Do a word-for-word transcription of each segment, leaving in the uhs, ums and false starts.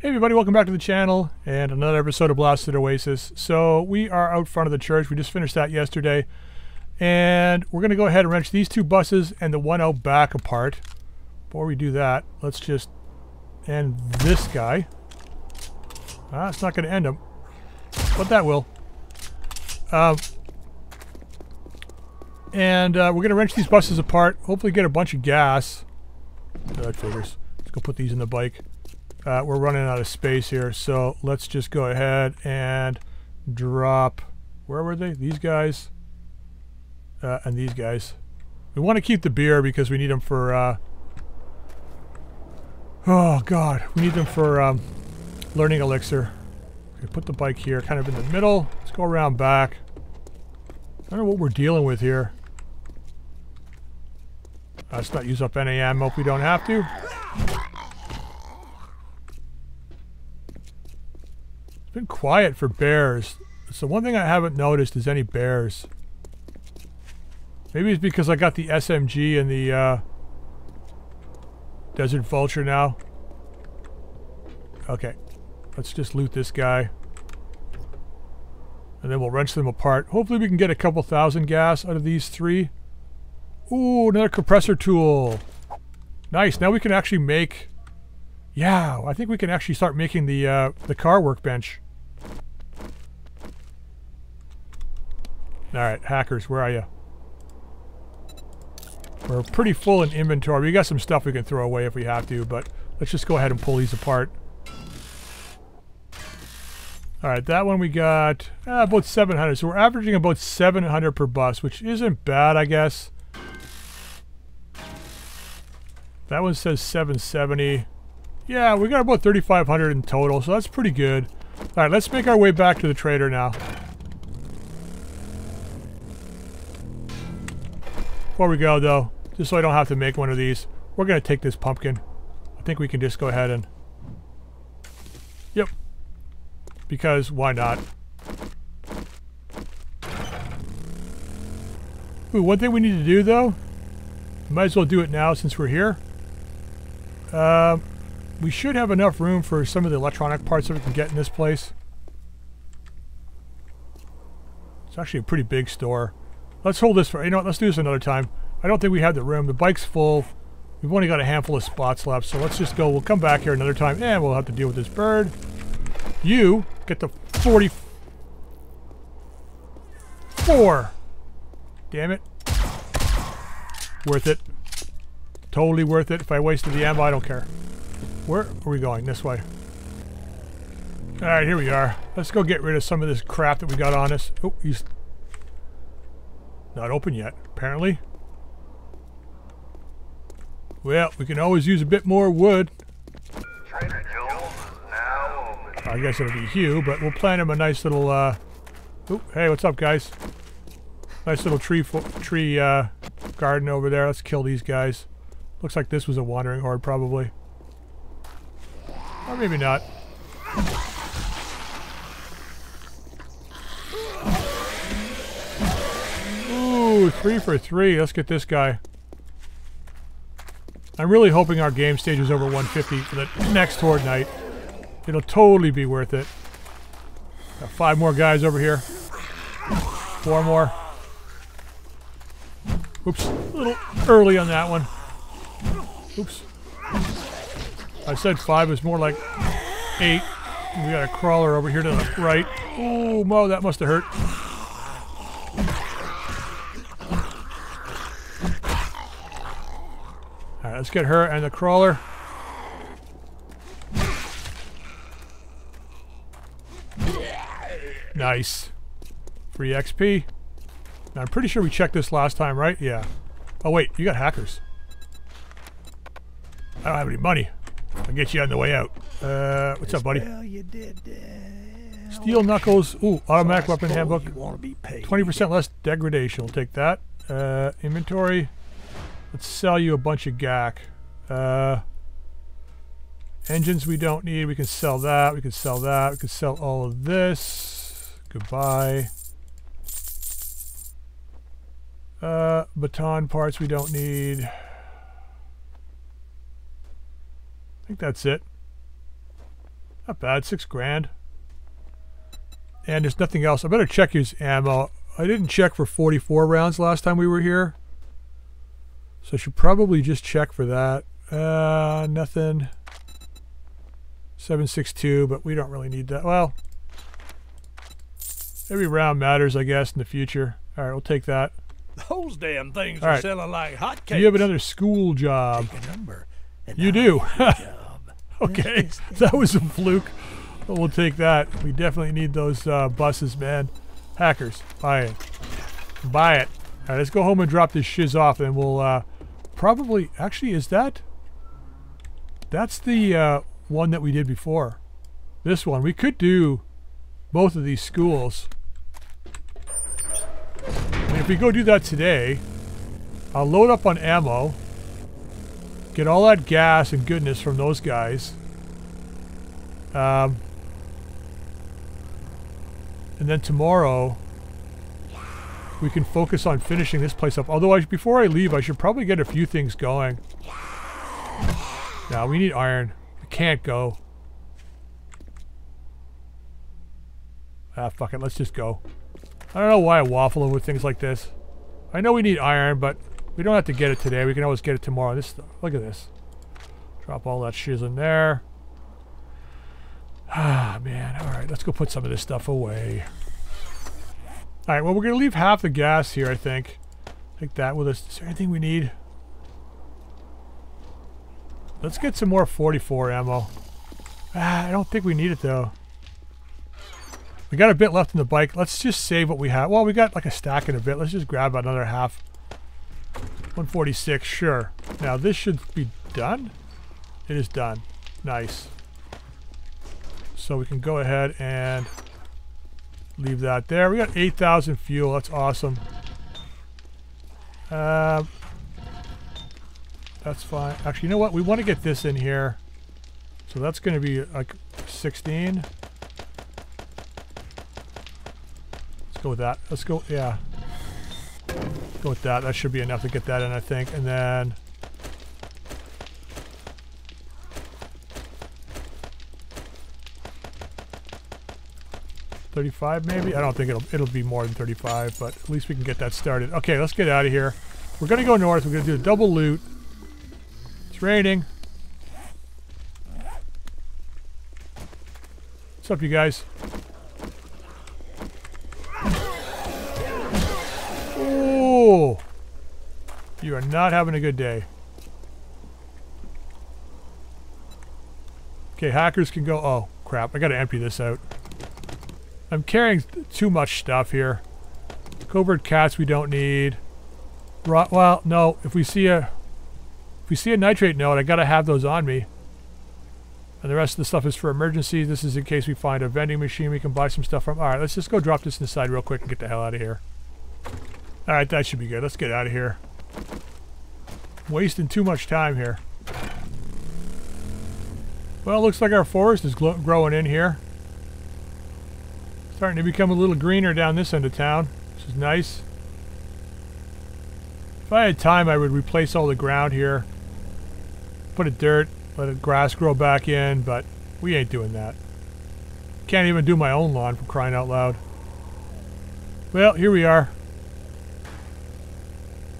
Hey everybody, welcome back to the channel and another episode of Blasted Oasis. So we are out front of the church. We just finished that yesterday. And we're going to go ahead and wrench these two buses and the one out back apart. Before we do that, let's just end this guy. Ah, it's not going to end him. But that will. Um, and uh, we're going to wrench these buses apart. Hopefully get a bunch of gas. Oh, that figures. Let's go put these in the bike. Uh, we're running out of space here, so let's just go ahead and drop, where were they? These guys uh, and these guys. We want to keep the beer because we need them for, uh, oh God, we need them for um, learning elixir. Okay, put the bike here, kind of in the middle. Let's go around back. I don't know what we're dealing with here. Uh, let's not use up any ammo if we don't have to. Been quiet for bears. So one thing I haven't noticed is any bears. Maybe it's because I got the S M G and the uh, Desert Vulture now. Okay, let's just loot this guy. And then we'll wrench them apart. Hopefully we can get a couple thousand gas out of these three. Ooh, another compressor tool. Nice, now we can actually make... Yeah, I think we can actually start making the, uh, the car workbench. All right, hackers, where are you? We're pretty full in inventory. We got some stuff we can throw away if we have to, but let's just go ahead and pull these apart. All right, that one we got uh, about seven hundred. So we're averaging about seven hundred per bus, which isn't bad, I guess. That one says seven seventy. Yeah, we got about thirty-five hundred in total, so that's pretty good. All right, let's make our way back to the trader now. Before we go, though, just so I don't have to make one of these, we're going to take this pumpkin. I think we can just go ahead and... Yep. Because why not? Ooh, one thing we need to do, though, might as well do it now since we're here. Um... We should have enough room for some of the electronic parts that we can get in this place. It's actually a pretty big store. Let's hold this for, you know what, let's do this another time. I don't think we have the room. The bike's full. We've only got a handful of spots left, so let's just go. We'll come back here another time, and we'll have to deal with this bird. You get the forty-four. Damn it. Worth it. Totally worth it. If I wasted the ammo, I don't care. Where are we going? This way. All right, here we are. Let's go get rid of some of this crap that we got on us. Oh, he's not open yet, apparently. Well, we can always use a bit more wood. Trader Joe's now open. I guess it'll be Hugh, but we'll plant him a nice little, uh... Oh, hey, what's up, guys? Nice little tree, fo tree uh, garden over there. Let's kill these guys. Looks like this was a wandering horde, probably. Or maybe not. Ooh, three for three. Let's get this guy. I'm really hoping our game stage is over one fifty for the next horde night. It'll totally be worth it. Got five more guys over here. Four more. Oops, a little early on that one. Oops. I said five, is more like eight. We got a crawler over here to the right. Oh, Mo, that must have hurt. All right, let's get her and the crawler. Nice. Free X P. Now, I'm pretty sure we checked this last time, right? Yeah. Oh, wait, you got hackers. I don't have any money. I'll get you on the way out. Uh, what's up, buddy? Steel knuckles. Ooh, automatic weapon handbook. twenty percent less degradation. We'll take that. Uh, inventory. Let's sell you a bunch of gack. Uh, engines we don't need. We can sell that. We can sell that. We can sell all of this. Goodbye. Uh, baton parts we don't need. I think that's it. Not bad, six grand. And there's nothing else. I better check his ammo. I didn't check for forty-four rounds last time we were here. So I should probably just check for that. Uh, nothing. seven six two, but we don't really need that. Well, every round matters, I guess, in the future. All right, we'll take that. Those damn things All right. are selling like hotcakes. Do you have another school job? Take a number and you do. Okay, that was a fluke. But we'll take that. We definitely need those uh, buses, man. Hackers, buy it. Buy it. All right, let's go home and drop this shiz off, and we'll uh, probably... Actually, is that... That's the uh, one that we did before. This one. We could do both of these schools. And if we go do that today, I'll load up on ammo, get all that gas and goodness from those guys, um, and then tomorrow we can focus on finishing this place up. Although I, before I leave, I should probably get a few things going. Now we need iron. We can't go. Ah, fuck it. Let's just go. I don't know why I waffle over things like this. I know we need iron, but we don't have to get it today. We can always get it tomorrow. This, look at this. Drop all that shiz in there. Ah, man. All right, let's go put some of this stuff away. All right, well, we're going to leave half the gas here, I think. Take that with us. Is there anything we need? Let's get some more forty-four ammo. Ah, I don't think we need it, though. We got a bit left in the bike. Let's just save what we have. Well, we got like a stack and a bit. Let's just grab another half. one forty-six, sure. Now this should be done. It is done. Nice. So we can go ahead and leave that there. We got eight thousand fuel. That's awesome. Uh, that's fine. Actually, you know what? We want to get this in here. So that's going to be like sixteen. Go with that. Let's go. Yeah. Go with that. That should be enough to get that in, I think. And then thirty-five, maybe. I don't think it'll it'll be more than thirty-five, but at least we can get that started. Okay, let's get out of here. We're gonna go north. We're gonna do a double loot. It's raining. What's up, you guys? You are not having a good day. Okay, hackers can go. Oh, crap. I gotta empty this out. I'm carrying too much stuff here. Covert cats we don't need. Rot, well, no. If we see a... If we see a nitrate node, I gotta have those on me. And the rest of the stuff is for emergencies. This is in case we find a vending machine we can buy some stuff from. Alright, let's just go drop this inside real quick and get the hell out of here. Alright, that should be good. Let's get out of here. Wasting too much time here. Well, it looks like our forest is growing in here. Starting to become a little greener down this end of town, which is nice. If I had time, I would replace all the ground here. Put it dirt, let the grass grow back in, but we ain't doing that. Can't even do my own lawn, for crying out loud. Well, here we are.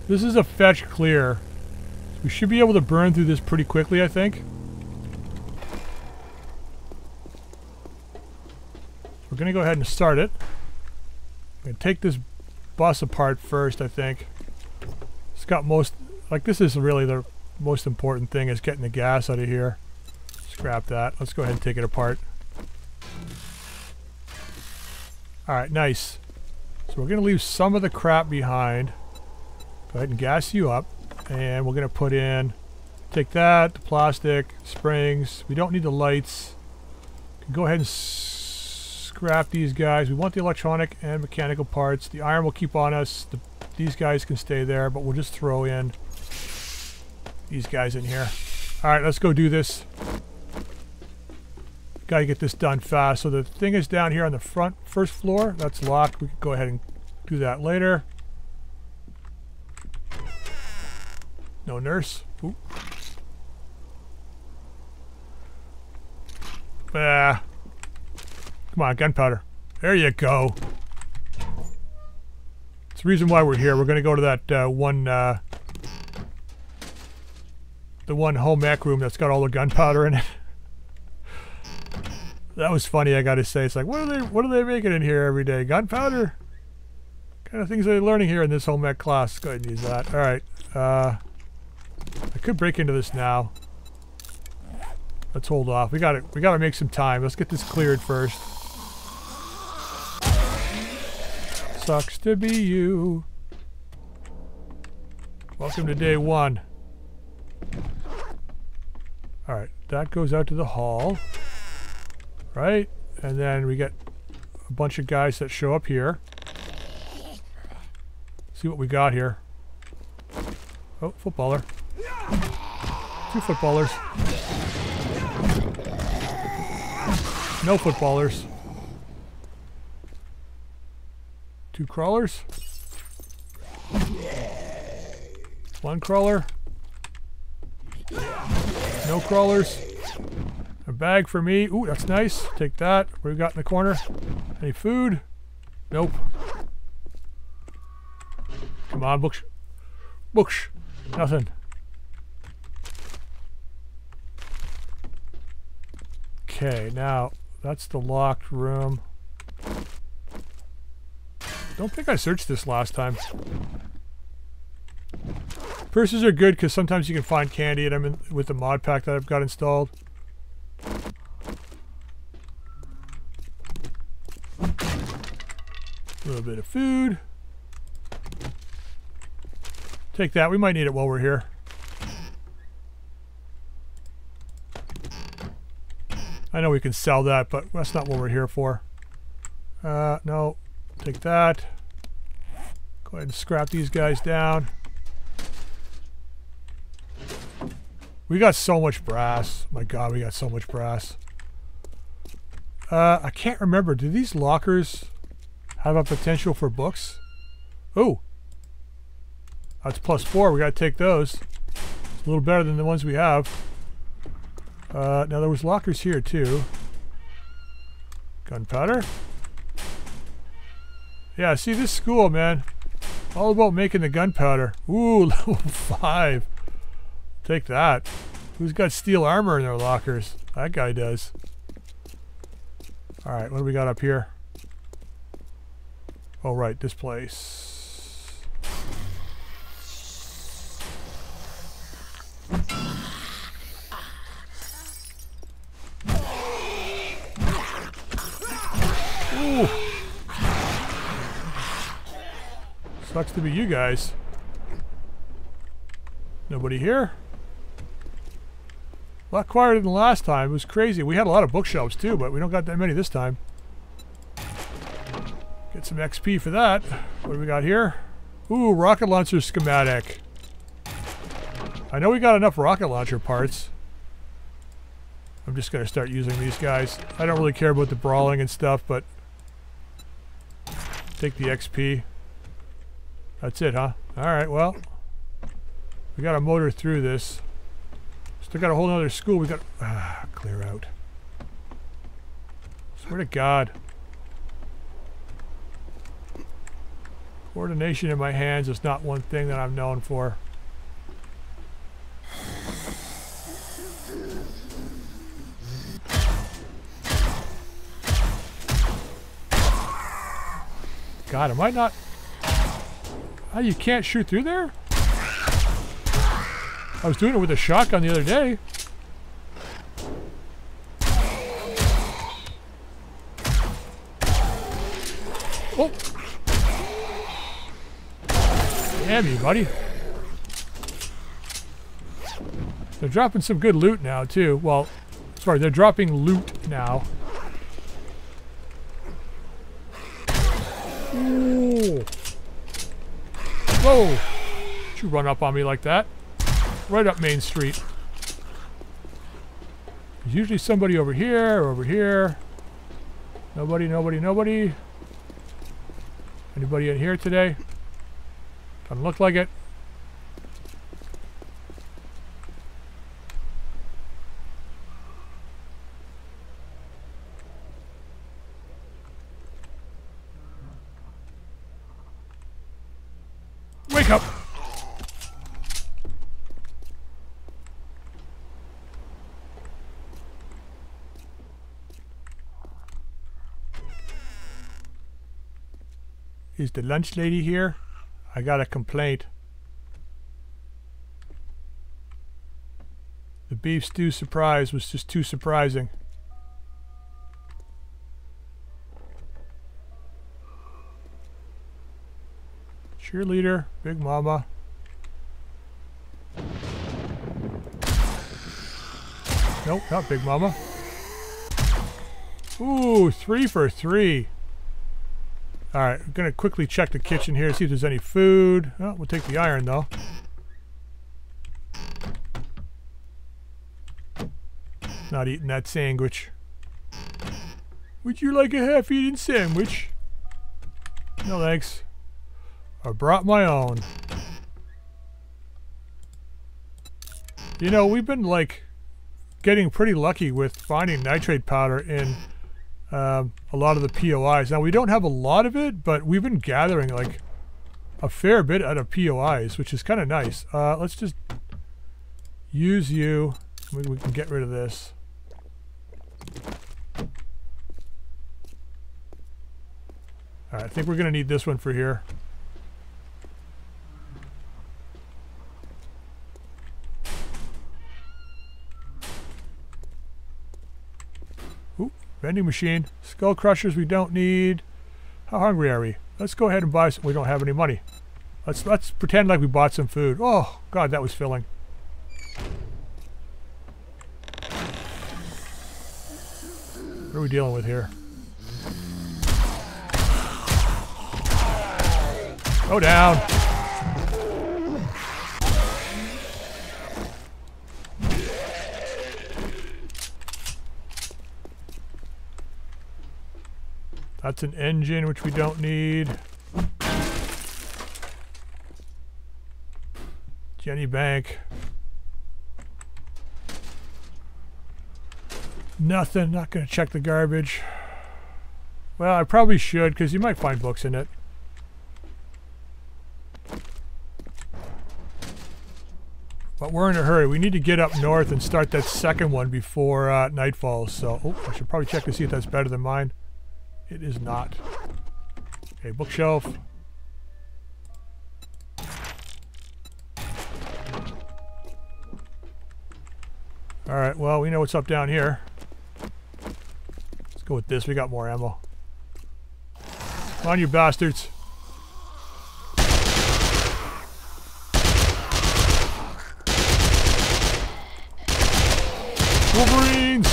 This is a fetch clear. We should be able to burn through this pretty quickly, I think. We're going to go ahead and start it. I'm going to take this bus apart first, I think. It's got most... Like, this is really the most important thing, is getting the gas out of here. Scrap that. Let's go ahead and take it apart. Alright, nice. So we're going to leave some of the crap behind. Go ahead and gas you up, and we're going to put in, take that, the plastic, springs. We don't need the lights. Can go ahead and scrap these guys. We want the electronic and mechanical parts. The iron will keep on us. The, these guys can stay there, but we'll just throw in these guys in here. All right, let's go do this. Got to get this done fast. So the thing is down here on the front, first floor. That's locked. We can go ahead and do that later. No nurse. Ooh. Ah. Come on, gunpowder. There you go. It's the reason why we're here. We're going to go to that uh, one... Uh, the one home ec room that's got all the gunpowder in it. That was funny, I gotta say. It's like, what are they what are they making in here every day? Gunpowder? What kind of things are they learning here in this home ec class? Let's go ahead and use that. Alright. Uh, I could break into this now. Let's hold off. We gotta we gotta make some time. Let's get this cleared first. Sucks to be you. Welcome to day one. Alright, that goes out to the hall. Right? And then we get a bunch of guys that show up here. See what we got here. Oh, footballer. Two footballers. No footballers. Two crawlers. One crawler. No crawlers. A bag for me. Ooh, that's nice. Take that. What do we got in the corner? Any food? Nope. Come on, books. Books. Nothing. Okay, now that's the locked room. Don't think I searched this last time. Purses are good because sometimes you can find candy in them in, with the mod pack that I've got installed. A little bit of food. Take that. We might need it while we're here. I know we can sell that, but that's not what we're here for. Uh, no. Take that. Go ahead and scrap these guys down. We got so much brass. My God, we got so much brass. Uh, I can't remember. Do these lockers have a potential for books? Ooh. That's plus four. We got to take those. It's a little better than the ones we have. Uh, now, there was lockers here, too. Gunpowder. Yeah, see, this school, man. All about making the gunpowder. Ooh, level five. Take that. Who's got steel armor in their lockers? That guy does. Alright, what do we got up here? Oh, right, this place. Ooh. Sucks to be you guys. Nobody here? A lot quieter than last time. It was crazy. We had a lot of bookshelves too, but we don't got that many this time. Get some X P for that. What do we got here? Ooh, rocket launcher schematic. I know we got enough rocket launcher parts. I'm just going to start using these guys. I don't really care about the brawling and stuff, but take the X P. That's it, huh? Alright, well, we got to motor through this. Still got a whole other school. We got ah, clear out. Swear to God. Coordination in my hands is not one thing that I'm known for. God, am I not? Oh, you can't shoot through there? I was doing it with a shotgun the other day. Oh! Damn you, buddy. They're dropping some good loot now, too. Well, sorry, they're dropping loot now. Ooh. Whoa! Did you run up on me like that? Right up Main Street. There's usually somebody over here or over here. Nobody, nobody, nobody. Anybody in here today? Doesn't look like it. Wake up! Is the lunch lady here? I got a complaint. The beef stew surprise was just too surprising. Cheerleader, Big Mama. Nope, not Big Mama. Ooh, three for three. Alright, we're going to quickly check the kitchen here, see if there's any food. Oh, we'll take the iron, though. Not eating that sandwich. Would you like a half-eaten sandwich? No, thanks. I brought my own. You know, we've been, like, getting pretty lucky with finding nitrate powder in... Um, a lot of the P O Is. Now we don't have a lot of it, but we've been gathering like a fair bit out of P O Is, which is kind of nice. Uh, let's just use you. Maybe we can get rid of this. All right, I think we're gonna need this one for here. Vending machine. Skull crushers we don't need. How hungry are we? Let's go ahead and buy some. We don't have any money. Let's let's pretend like we bought some food. Oh god, that was filling. What are we dealing with here? Go down. That's an engine, which we don't need. Jenny Bank. Nothing. Not going to check the garbage. Well, I probably should, because you might find books in it. But we're in a hurry. We need to get up north and start that second one before uh, night falls. So, oh, I should probably check to see if that's better than mine. It is not. Okay, bookshelf. Alright, well, we know what's up down here. Let's go with this. We got more ammo. Come on, you bastards. Wolverines!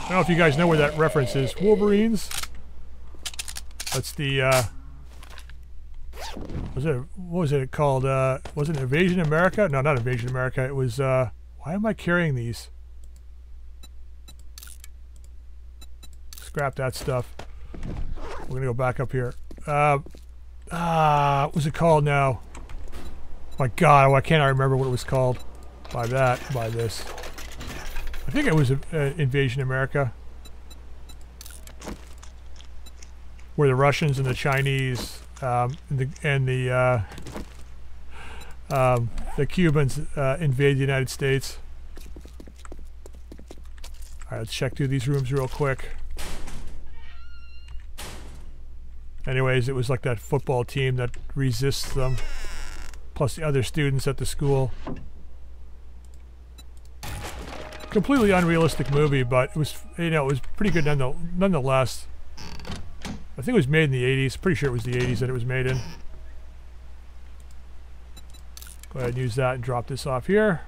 I don't know if you guys know where that reference is. Wolverines. That's the, uh... Was it, what was it called? Uh, was it Invasion America? No, not Invasion America. It was, uh... Why am I carrying these? Scrap that stuff. We're gonna go back up here. Uh... Ah... Uh, what was it called now? My god, why can't I remember what it was called? Buy that, buy this. I think it was uh, Invasion America, where the Russians and the Chinese um, and the, and the, uh, um, the Cubans uh, invade the United States. All right, let's check through these rooms real quick. Anyways, it was like that football team that resists them, plus the other students at the school. Completely unrealistic movie, but it was, you know, it was pretty good nonetheless. I think it was made in the eighties. Pretty sure it was the eighties that it was made in. Go ahead and use that and drop this off here.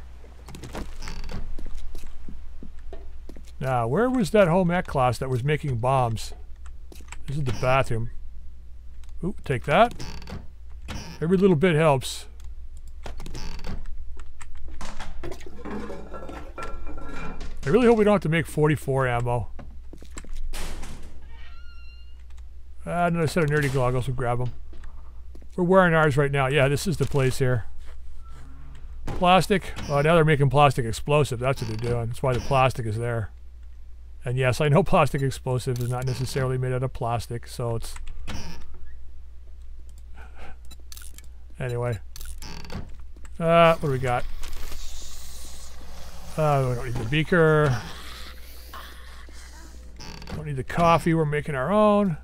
Now, where was that home ec class that was making bombs? This is the bathroom. Ooh, take that. Every little bit helps. I really hope we don't have to make forty-four ammo. Ah, another set of nerdy goggles. We'll grab them. We're wearing ours right now. Yeah, this is the place here. Plastic. Oh, now they're making plastic explosive. That's what they're doing. That's why the plastic is there. And yes, I know plastic explosive is not necessarily made out of plastic, so it's... Anyway. Uh, what do we got? Uh, we don't need the beaker. Don't need the coffee, we're making our own.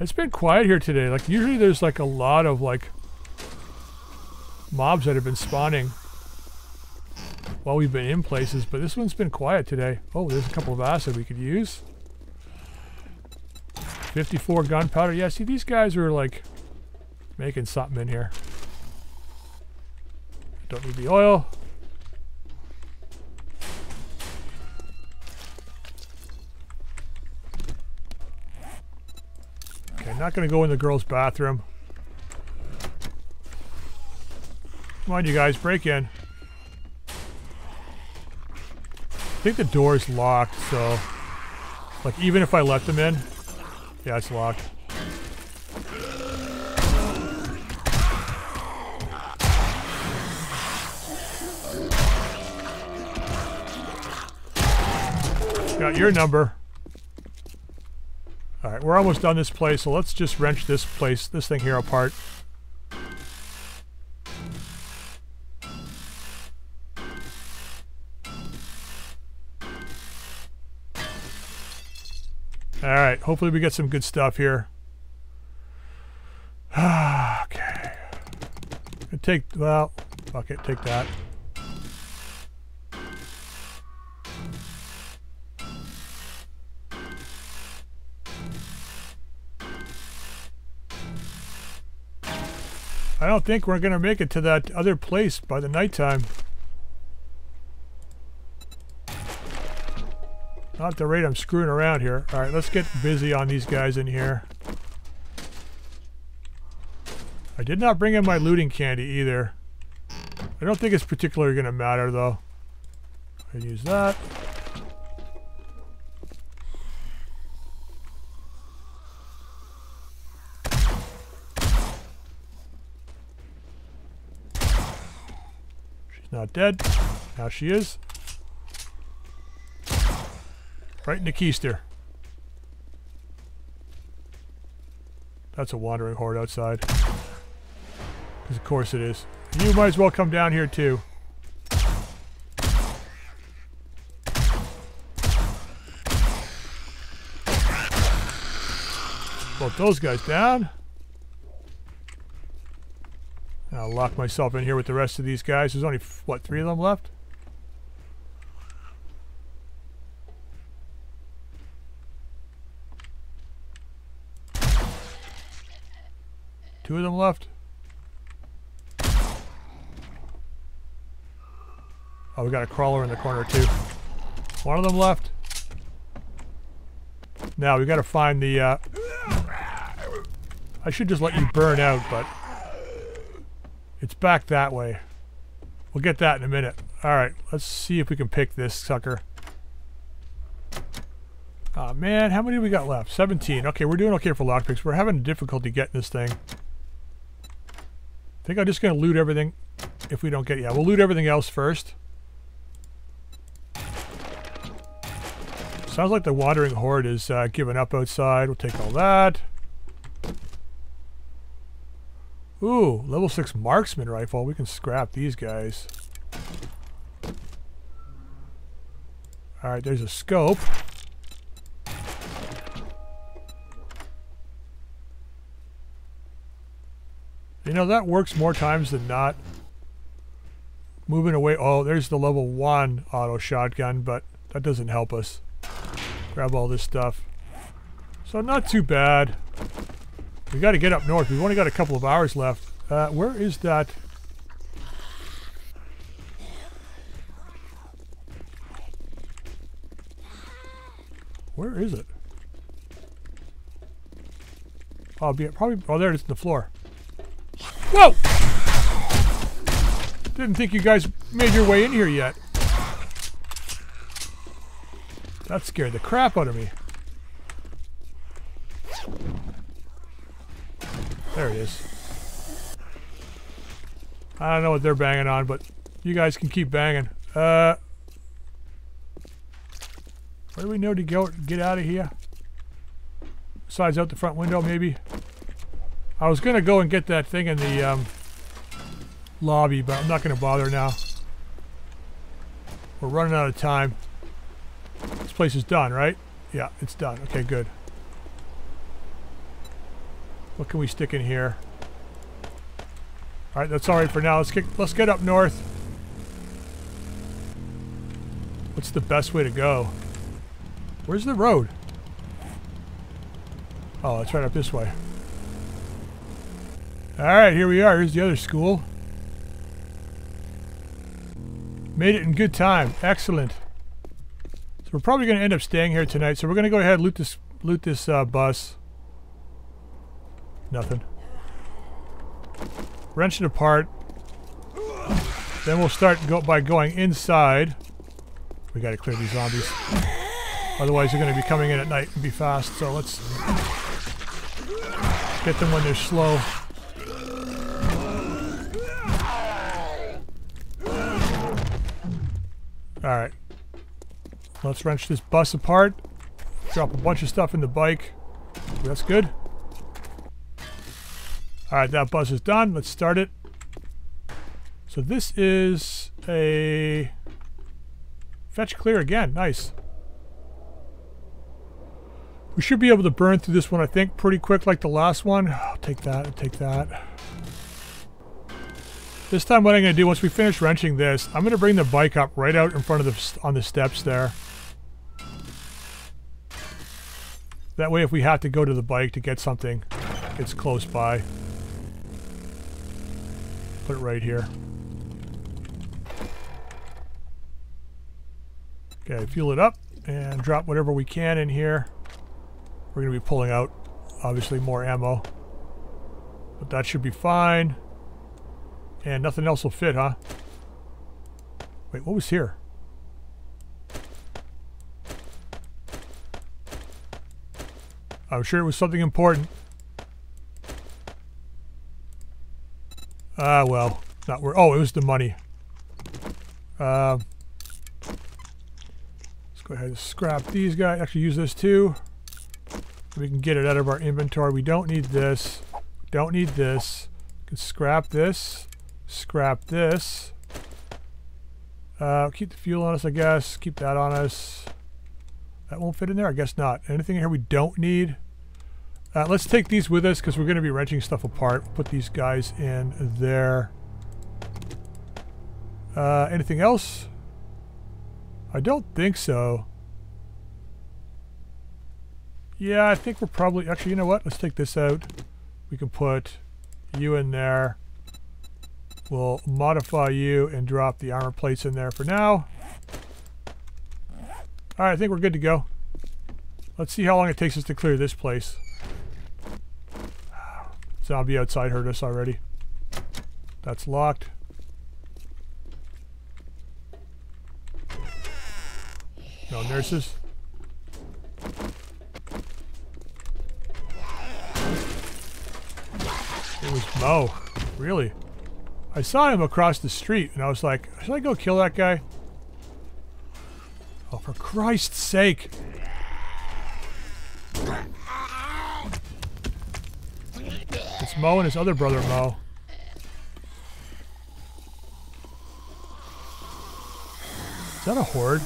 It's been quiet here today. Like, usually there's like a lot of like mobs that have been spawning while we've been in places, but this one's been quiet today. Oh, there's a couple of acid we could use. fifty-four gunpowder. Yeah, see, these guys are like making something in here. Don't need the oil. I'm not going to go in the girls' bathroom. Come on, you guys, break in. I think the door is locked, so... Like, even if I let them in... Yeah, it's locked. Got your number. Alright, we're almost done this place, so let's just wrench this place, this thing here apart. Alright, hopefully we get some good stuff here. Okay. Take, well, fuck it, take that. I don't think we're going to make it to that other place by the nighttime. Not at the rate I'm screwing around here. Alright, let's get busy on these guys in here. I did not bring in my looting candy either. I don't think it's particularly going to matter though. I use that. Not dead. Now she is. Right in the keister. That's a wandering horde outside. Because of course it is. You might as well come down here too. Both those guys down. I'll lock myself in here with the rest of these guys. There's only, what, three of them left? Two of them left? Oh, we got a crawler in the corner too. One of them left. Now, we got to find the... Uh, I should just let you burn out, but... It's back that way. We'll get that in a minute. Alright, let's see if we can pick this sucker. Aw, man, how many we got left? seventeen. Okay, we're doing okay for lockpicks. We're having difficulty getting this thing. I think I'm just going to loot everything if we don't get it. Yeah, we'll loot everything else first. Sounds like the wandering horde is uh, giving up outside. We'll take all that. Ooh, level six marksman rifle. We can scrap these guys. Alright, there's a scope. You know, that works more times than not. Moving away. Oh, there's the level one auto shotgun, but that doesn't help us. Grab all this stuff. So not too bad. We got to get up north. We've only got a couple of hours left. Uh, where is that? Where is it? Oh, be probably. Oh, there it is on the floor. Whoa! Didn't think you guys made your way in here yet. That scared the crap out of me. There it is. I don't know what they're banging on, but you guys can keep banging. Uh, What do we know to go, get out of here? Besides out the front window, maybe? I was going to go and get that thing in the um, lobby, but I'm not going to bother now. We're running out of time. This place is done, right? Yeah, it's done. Okay, good. What can we stick in here? All right, that's all right for now. Let's get, let's get up north. What's the best way to go? Where's the road? Oh, it's right up this way. All right, here we are. Here's the other school. Made it in good time. Excellent. So we're probably going to end up staying here tonight. So we're going to go ahead and loot this, loot this uh, bus. Nothing. Wrench it apart. Then we'll start go by going inside. We got to clear these zombies. Otherwise they're going to be coming in at night and be fast. So let's get them when they're slow. Alright, let's wrench this bus apart, drop a bunch of stuff in the bike, that's good. Alright, that bus is done, let's start it. So this is a fetch clear again, nice. We should be able to burn through this one, I think, pretty quick like the last one. I'll take that, I'll take that. This time what I'm going to do, once we finish wrenching this, I'm going to bring the bike up right out in front of the, on the steps there. That way if we have to go to the bike to get something, it's close by. Put it right here. Okay, fuel it up and drop whatever we can in here. We're going to be pulling out, obviously, more ammo. But that should be fine. And nothing else will fit, huh? Wait, what was here? I'm sure it was something important. Ah, uh, well, not where. Oh, it was the money. Um, let's go ahead and scrap these guys. Actually, use this too. We can get it out of our inventory. We don't need this. Don't need this. We can scrap this. Scrap this. Uh, keep the fuel on us, I guess. Keep that on us. That won't fit in there? I guess not. Anything here we don't need? Uh, let's take these with us because we're going to be wrenching stuff apart. Put these guys in there. Uh, anything else? I don't think so. Yeah, I think we're probably... Actually, you know what? Let's take this out. We can put you in there. We'll modify you and drop the armor plates in there for now. Alright, I think we're good to go. Let's see how long it takes us to clear this place. Zombie outside heard us already. That's locked. No nurses. It was Mo. Really? I saw him across the street, and I was like, should I go kill that guy? Oh, for Christ's sake! It's Mo and his other brother, Mo. Is that a horde?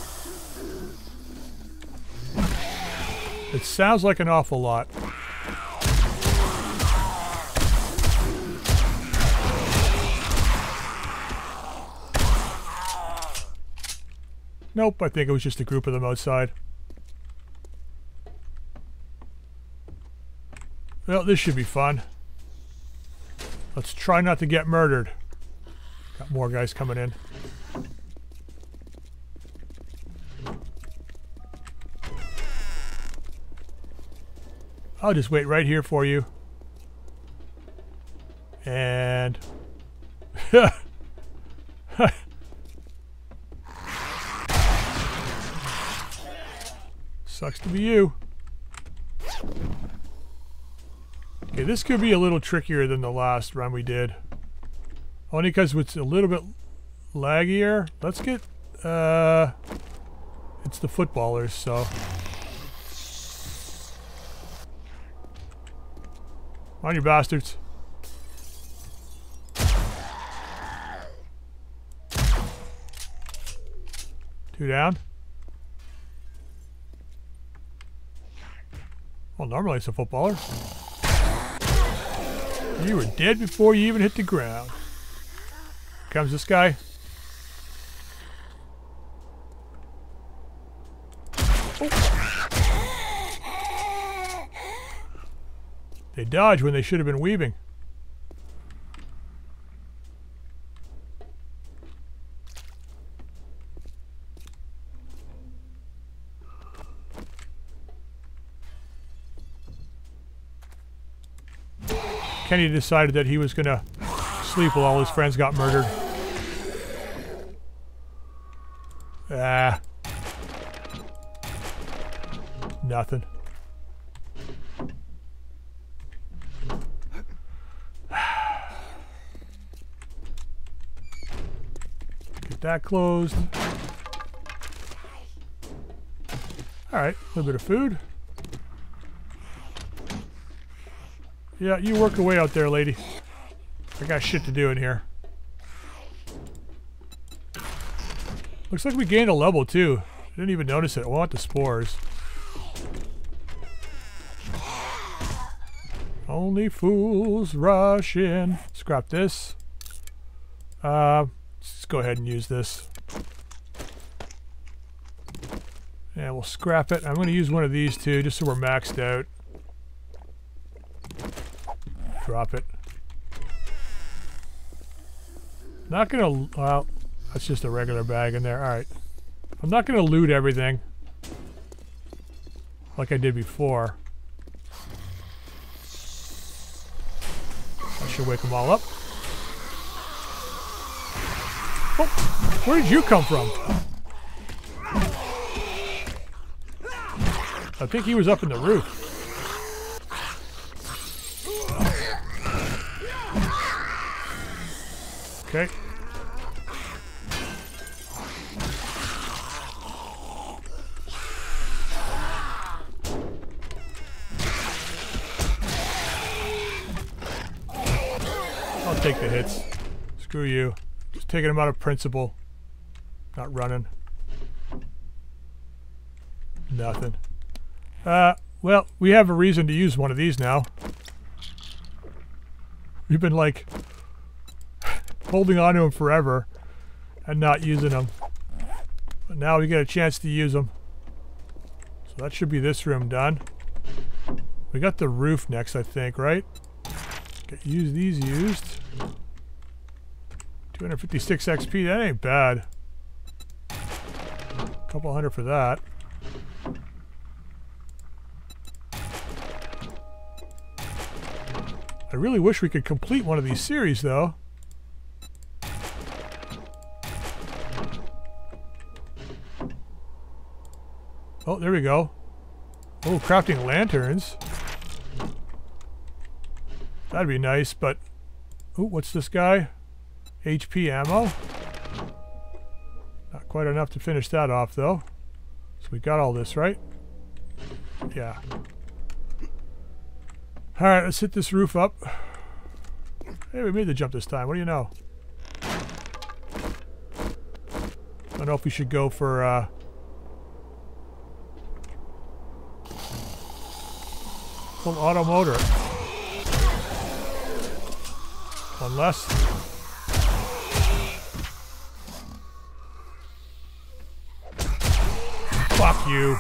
It sounds like an awful lot. Nope, I think it was just a group of them outside. Well, this should be fun. Let's try not to get murdered. Got more guys coming in. I'll just wait right here for you. And... Sucks to be you. Okay, this could be a little trickier than the last run we did. Only because it's a little bit laggier. Let's get uh, It's the footballers, so. On you bastards. Two down. Well, normally it's a footballer. You were dead before you even hit the ground. Here comes this guy. Oh. They dodge when they should have been weaving. Kenny decided that he was going to sleep while all his friends got murdered. Ah. Nothing. Get that closed. Alright, a little bit of food. Yeah, you work away out there, lady. I got shit to do in here. Looks like we gained a level, too. I didn't even notice it. I want the spores. Only fools rush in. Scrap this. Uh, let's go ahead and use this. Yeah, we'll scrap it. I'm going to use one of these, too, just so we're maxed out. Drop it. Not gonna, well, that's just a regular bag in there. Alright. I'm not gonna loot everything like I did before. I should wake them all up. Oh, where did you come from? I think he was up in the roof. Okay. I'll take the hits. Screw you. Just taking them out of principle. Not running. Nothing. Uh, well, we have a reason to use one of these now. We've been like holding on to them forever and not using them, but now we get a chance to use them, so that should be this room done. We got the roof next, I think, right? Okay, use these used. Two hundred fifty-six X P, that ain't bad. A couple hundred for that. I really wish we could complete one of these series though. Oh, there we go. Oh, crafting lanterns. That'd be nice, but... Oh, what's this guy? H P ammo? Not quite enough to finish that off, though. So we got all this, right? Yeah. Alright, let's hit this roof up. Hey, we made the jump this time. What do you know? I don't know if we should go for... Uh, full auto motor. One less. Fuck you.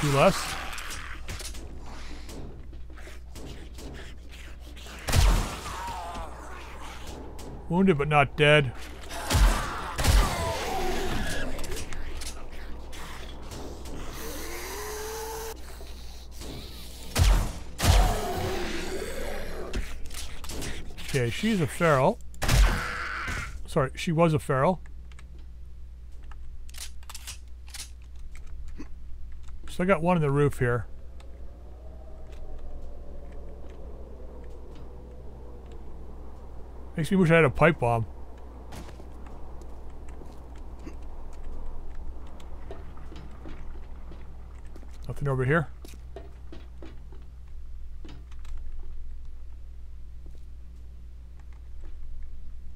Two less. Wounded but not dead. Okay, she's a feral. Sorry, she was a feral. So I got one in the roof here. Makes me wish I had a pipe bomb. Nothing over here.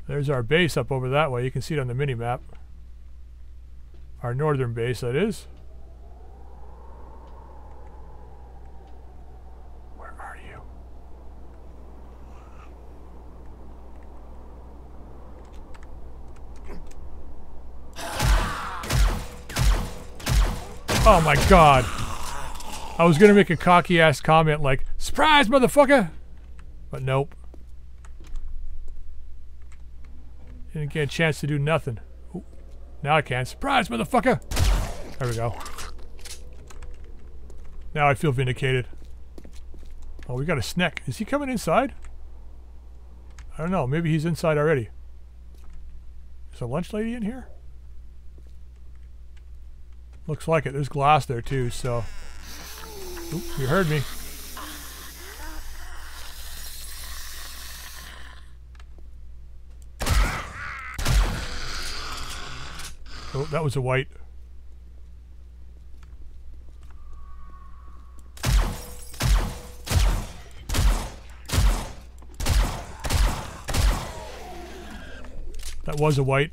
There's our base up over that way. You can see it on the mini-map. Our northern base, that is. Where are you? Oh my god. I was gonna make a cocky-ass comment like, "Surprise, motherfucker!" But nope. Didn't get a chance to do nothing. Ooh, now I can. Surprise, motherfucker! There we go. Now I feel vindicated. Oh, we got a snack. Is he coming inside? I don't know. Maybe he's inside already. Is a lunch lady in here? Looks like it. There's glass there too, so... Oop, you heard me. Oh, that was a white. That was a white.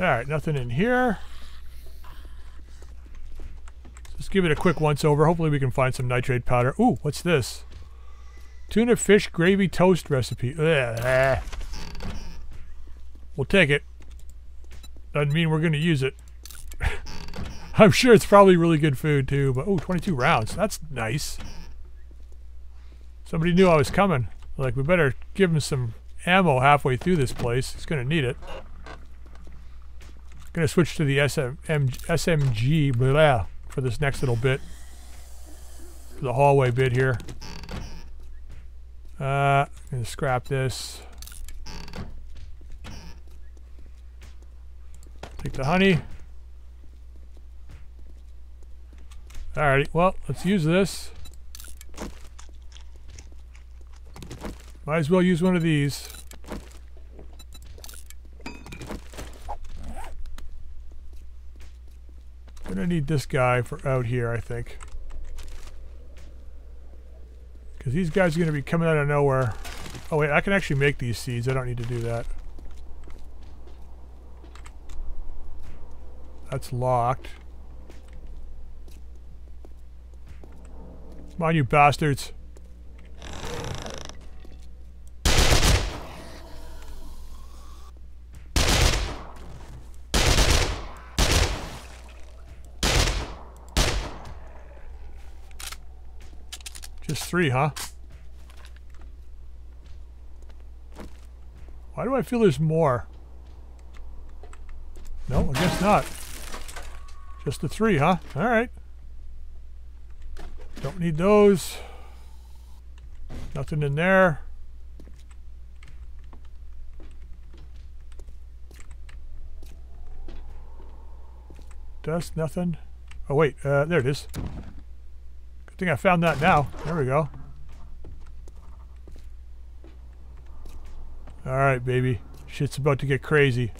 Alright, nothing in here. Let's give it a quick once over. Hopefully we can find some nitrate powder. Ooh, what's this? Tuna fish gravy toast recipe. Ugh. We'll take it. Doesn't mean we're going to use it. I'm sure it's probably really good food too, but oh, twenty-two rounds. That's nice. Somebody knew I was coming. Like, we better give him some ammo halfway through this place. He's going to need it. Going to switch to the S M, M, S M G blah, for this next little bit. For the hallway bit here. Uh, going to scrap this. Take the honey. Alrighty, well, let's use this. Might as well use one of these. Gonna need this guy for out here, I think. Because these guys are gonna be coming out of nowhere. Oh wait, I can actually make these seeds. I don't need to do that. That's locked. Come on, you bastards. Just three, huh? Why do I feel there's more? No, I guess not. Just the three, huh? Alright. Don't need those. Nothing in there. Dust, nothing. Oh wait, uh, there it is. Good thing I found that now. There we go. Alright, baby. Shit's about to get crazy.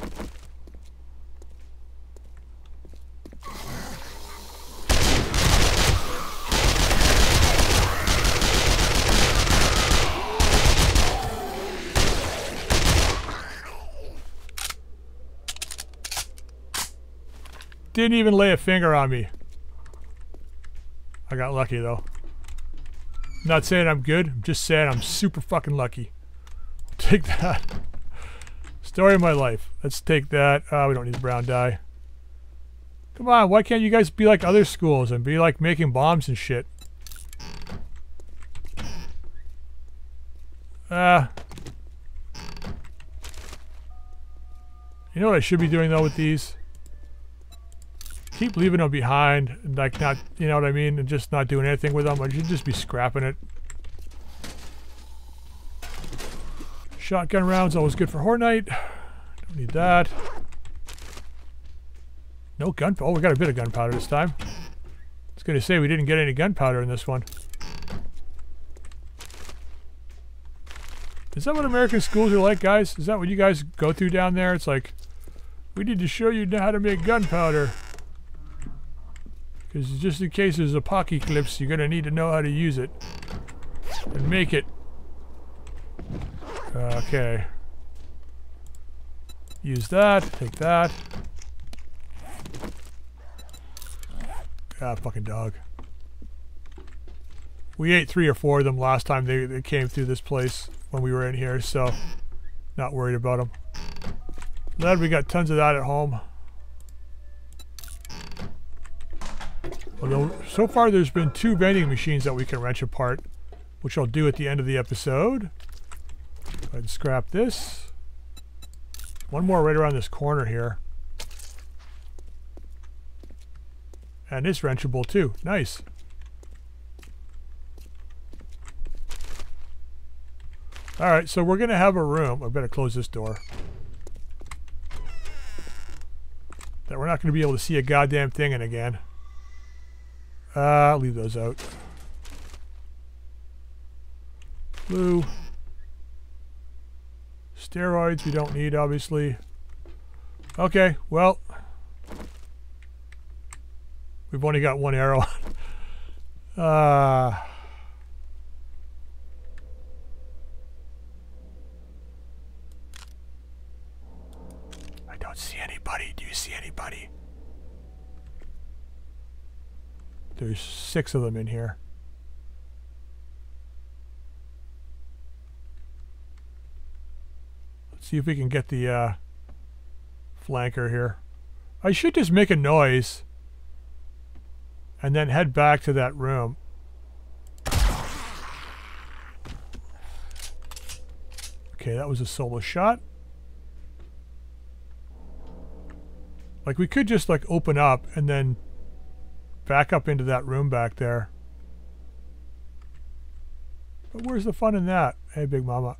Didn't even lay a finger on me. I got lucky though. I'm not saying I'm good, I'm just saying I'm super fucking lucky. Take that. Story of my life. Let's take that. Uh, we don't need the brown dye. Come on, why can't you guys be like other schools and be like making bombs and shit? Uh, you know what I should be doing though with these? Keep leaving them behind, like, not, you know what I mean, and just not doing anything with them. I should just be scrapping it. Shotgun rounds, always good for Hornite. Don't need that. No gunpowder. Oh, we got a bit of gunpowder this time. I was going to say we didn't get any gunpowder in this one. Is that what American schools are like, guys? Is that what you guys go through down there? It's like, we need to show you how to make gunpowder. Because just in case there's a apocalypse, you're going to need to know how to use it. And make it. Okay. Use that. Take that. Ah, fucking dog. We ate three or four of them last time they, they came through this place when we were in here, so not worried about them. Glad we got tons of that at home. Although, so far there's been two vending machines that we can wrench apart, which I'll do at the end of the episode. Go ahead and scrap this. One more right around this corner here. And it's wrenchable too. Nice. Alright, so we're going to have a room. I better close this door. That we're not going to be able to see a goddamn thing in again. Uh, I'll leave those out. Blue. Steroids we don't need, obviously. Okay, well. We've only got one arrow on. uh, I don't see anybody. Do you see anybody? There's six of them in here. Let's see if we can get the uh, flanker here. I should just make a noise and then head back to that room. Okay, that was a solo shot. Like, we could just like open up and then back up into that room back there. But where's the fun in that? Hey, Big Mama.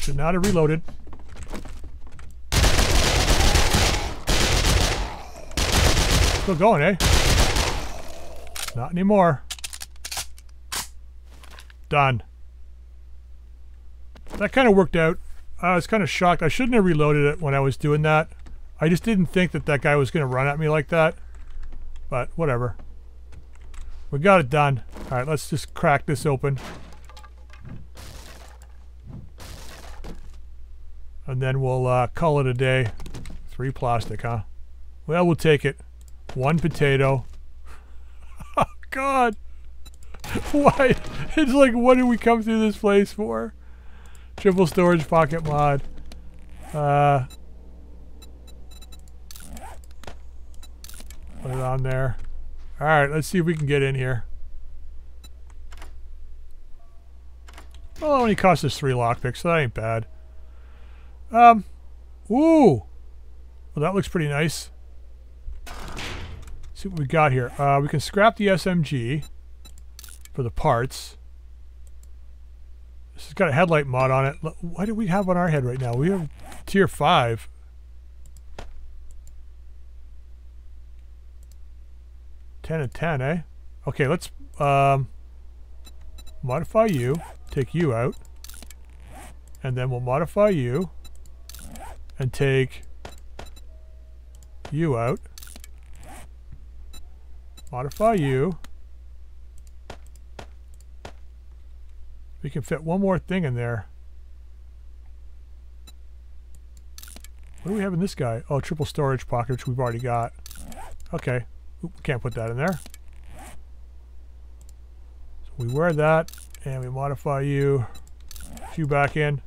Should not have reloaded. Still going, eh? Not anymore. Done. That kind of worked out. I was kind of shocked. I shouldn't have reloaded it when I was doing that. I just didn't think that that guy was going to run at me like that. But whatever. We got it done. Alright, let's just crack this open. And then we'll uh, call it a day. Three plastic, huh? Well, we'll take it. One potato. God, why? It's like, what did we come through this place for? Triple storage pocket mod. Uh, put it on there. All right, let's see if we can get in here. Well, it only cost us three lockpicks, so that ain't bad. Um, ooh, well, that looks pretty nice. See what we got here. Uh, we can scrap the S M G for the parts. This has got a headlight mod on it. Why do we have on our head right now? We have tier five. ten and ten, eh? Okay, let's um, modify you. Take you out. And then we'll modify you. And take you out. Modify you. We can fit one more thing in there. What do we have in this guy? Oh, triple storage pocket, which we've already got. Okay. Oop, can't put that in there. So we wear that, and we modify you. A few back in.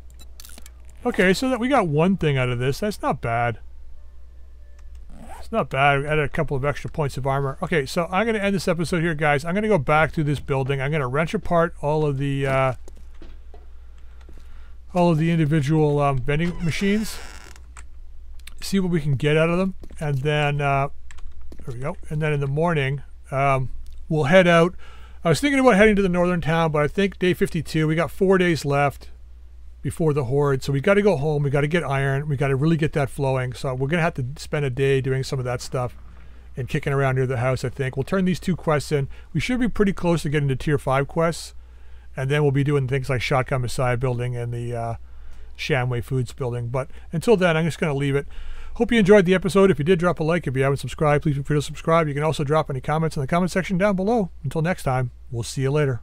Okay, so that we got one thing out of this. That's not bad. Not bad. I added a couple of extra points of armor. Okay, so I'm going to end this episode here, guys. I'm going to go back through this building. I'm going to wrench apart all of the uh, all of the individual um, vending machines. See what we can get out of them, and then uh, there we go. And then in the morning, um, we'll head out. I was thinking about heading to the northern town, but I think day fifty-two. We got four days left before the horde, so we got to go home, we got to get iron, we got to really get that flowing, so we're gonna have to spend a day doing some of that stuff, and kicking around near the house, I think. We'll turn these two quests in. We should be pretty close to getting to tier five quests. And then we'll be doing things like Shotgun Messiah building and the uh, Shamway Foods building. But until then, I'm just going to leave it. Hope you enjoyed the episode. If you did, drop a like. If you haven't subscribed, please feel free to subscribe. You can also drop any comments in the comment section down below. Until next time, we'll see you later.